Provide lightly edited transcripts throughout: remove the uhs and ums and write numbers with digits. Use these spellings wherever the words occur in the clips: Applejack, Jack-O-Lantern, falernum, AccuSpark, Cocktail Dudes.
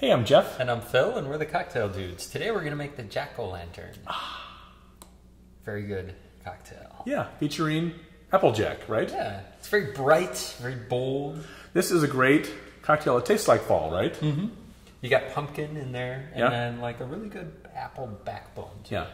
Hey, I'm Jeff. And I'm Phil, and we're the Cocktail Dudes. Today we're going to make the Jack-O-Lantern. Very good cocktail. Yeah, featuring Applejack, right? Yeah, it's very bright, very bold. This is a great cocktail. It tastes like fall, right? Mm-hmm. You got pumpkin in there, and then like a really good apple backbone to it.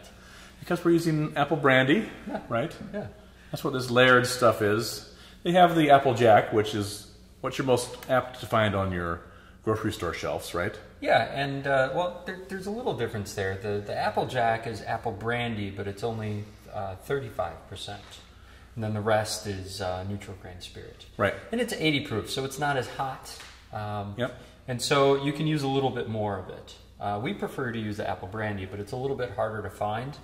Because we're using apple brandy, right? Yeah. That's what this layered stuff is. They have the Applejack, which is what you're most apt to find on your grocery store shelves, right? Yeah, and well, there's a little difference there. The Applejack is apple brandy, but it's only 35%. And then the rest is neutral grain spirit. Right. And it's 80 proof, so it's not as hot. And so you can use a little bit more of it. We prefer to use the apple brandy, but it's a little bit harder to find.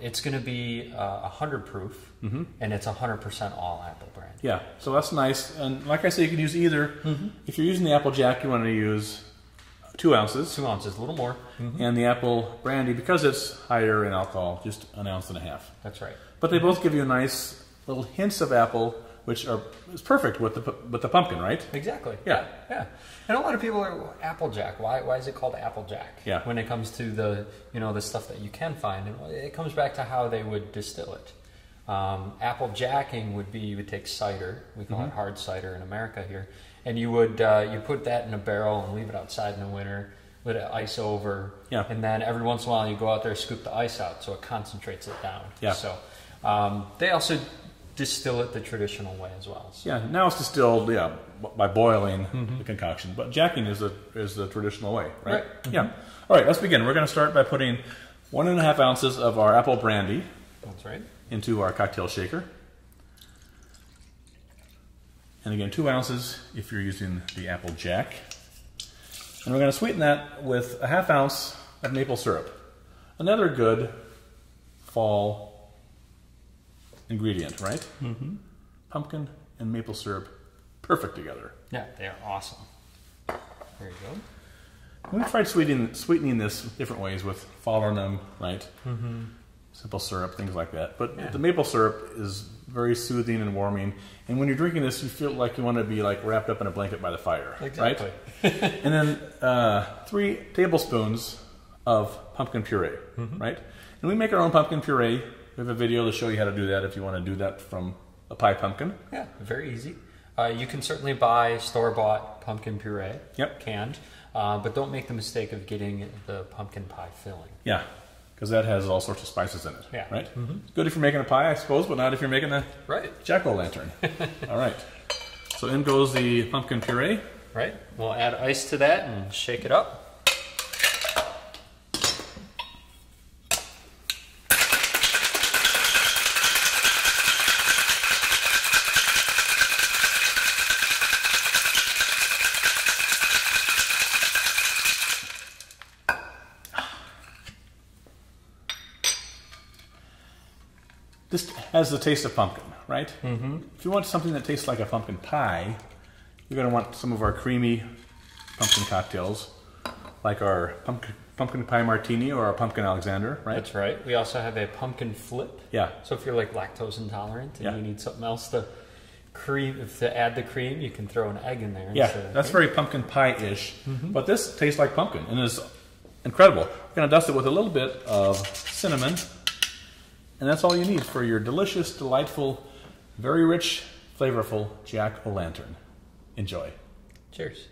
It's going to be 100 proof, and it's 100% all apple brandy. Yeah, so that's nice. And like I say, you can use either. If you're using the Applejack, you want to use 2 ounces. 2 ounces, a little more. And the apple brandy, because it's higher in alcohol, just 1.5 ounces. That's right. But they both give you nice little hints of apple, which is perfect with the pumpkin, right? Exactly. Yeah. Yeah. And a lot of people are Applejack. Why is it called Applejack? Yeah. When it comes to the the stuff that you can find, and it comes back to how they would distill it. Applejacking would be you would take cider. We call it hard cider in America here, and you would you put that in a barrel and leave it outside in the winter. Let it ice over. Yeah. And then every once in a while you go out there, scoop the ice out, so it concentrates it down. Yeah. So they also distill it the traditional way as well. So. Yeah, now it's distilled, by boiling the concoction. But jacking is the traditional way, right? Yeah. All right, let's begin. We're going to start by putting 1.5 ounces of our apple brandy. That's right. Into our cocktail shaker. And again, 2 ounces if you're using the Applejack. And we're going to sweeten that with 1/2 ounce of maple syrup. Another good fall ingredient, right? Pumpkin and maple syrup, perfect together. Yeah, they are awesome. There you go. We've tried sweetening this different ways with falernum, right? Simple syrup, things like that. But the maple syrup is very soothing and warming. And when you're drinking this, you feel like you want to be like wrapped up in a blanket by the fire, exactly. Right? And then 3 tablespoons of pumpkin puree, right? And we make our own pumpkin puree. We have a video to show you how to do that if you want to do that from a pie pumpkin. Yeah, very easy. You can certainly buy store-bought pumpkin puree, canned, but don't make the mistake of getting the pumpkin pie filling. Yeah, because that has all sorts of spices in it, right? Good if you're making a pie, I suppose, but not if you're making a Jack-O-Lantern. All right, so in goes the pumpkin puree. Right, we'll add ice to that and shake it up. This has the taste of pumpkin, right? If you want something that tastes like a pumpkin pie, you're going to want some of our creamy pumpkin cocktails, like our pumpkin pie martini or our pumpkin Alexander, right? That's right. We also have a pumpkin flip. Yeah. So if you're like lactose intolerant and you need something else to add the cream, you can throw an egg in there. Yeah, that's very pumpkin pie-ish. But this tastes like pumpkin, and it's incredible. We're going to dust it with a little bit of cinnamon. And that's all you need for your delicious, delightful, very rich, flavorful Jack-O-Lantern. Enjoy. Cheers.